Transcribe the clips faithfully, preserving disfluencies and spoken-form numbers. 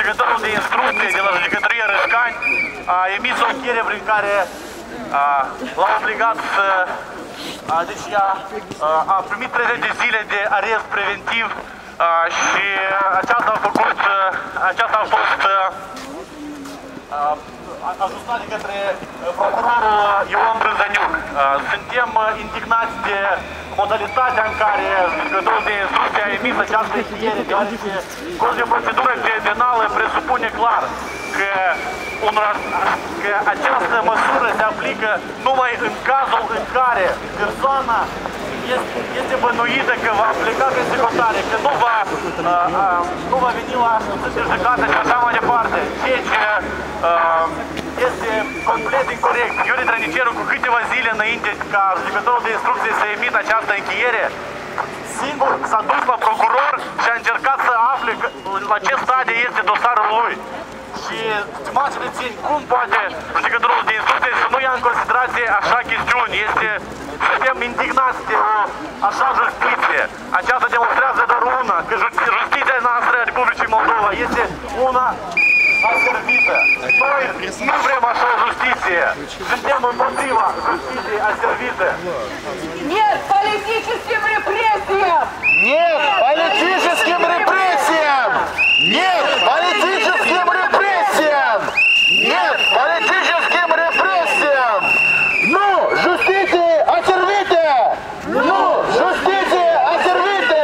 Jegătorul de instrucție de la jegătorie Rășcani a emis o chere prin care l-a obligat să, deci a primit treizeci de zile de arest preventiv și aceasta a făcut, aceasta a fost ajustat de către procurorul Ion Brânzăniuc. Suntem indignați de modalitatea în care judecătorul de instrucție a emis această hiriere, deoarece codul de procedură penală presupune clar că, unor, că această măsură se aplică numai în cazul în care persoana este, este bănuită că va pleca peste hotare, că nu va, a, a, nu va veni la judecată și așa mai departe. Deci a, este complet incorrect. Iuri Drăniceru, cu câteva zile înainte ca judecătorul de instrucție să emită această închiriere, singur s-a dus la procuror și a încercat să afle că, la ce stadie este dosarul lui. Și, stimați rețini, cum poate judecătorul de instrucție să nu ia în considerație așa chestiuni? Este, suntem indignați de o așa justiție. Aceasta demonstrează doar una, că justiția noastră a Republicii Moldova este una aservită. Noi nu vrem așa o justiție. Suntem împotriva justiției aservite. Нет политическим репрессиям! Нет политическим репрессиям! Нет политическим репрессиям! Нет политическим репрессиям! Ну, justiție aservită! Nu, justiție aservită!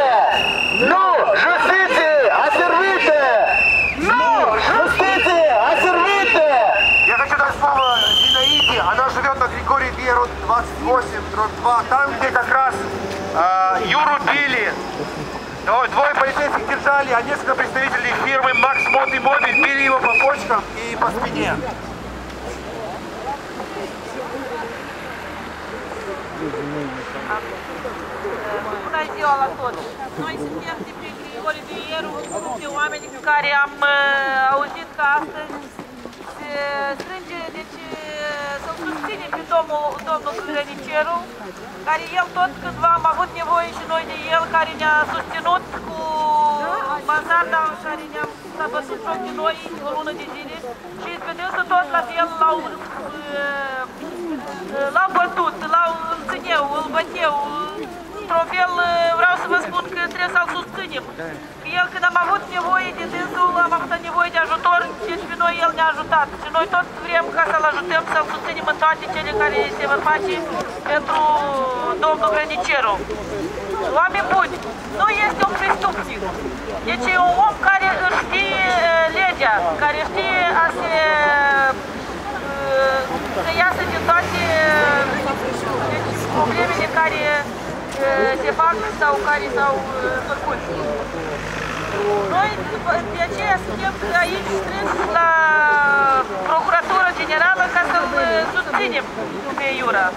Nu, justiție aservită! Nu, justiție aservită! Я хочу дать слово Зинаиде. Она живет на Григория Беру двадцать восемь дробь два, там, где как раз Юру били. Двое полицейских держали, а несколько представителей фирмы Макс Мод и Мобиль били его по почкам и по спине. Bună ziua la toți! Noi suntem de pe Grigore Bieru, un grup de oameni cu care am auzit că astăzi se strânge, deci să-l susținem pe domnul Brânzăniceru, care el tot cândva am avut nevoie și noi de el, care ne-a susținut cu mansarda în care ne-am bătut joc de noi o lună de zile și vedeți că tot la fel l-au bătut, l-au țineu, îl băteu. Într-un fel, vreau să vă spun că trebuie să-l susținem. El, când am avut nevoie de dânsul, am avut nevoie de ajutor, deci pe noi el ne-a ajutat. Și noi tot vrem ca să-l ajutăm, să-l susținem în toate cele care se vor face pentru domnul Brânzăniceru. Oameni buni, nu este un prestupțic. Deci e un om care își știe legea, care știe a se... să iasă din toate problemele care... se fac sau care s-au făcut. Noi de aceea suntem aici strâns la Procuratura Generală ca să susținem pe Iura.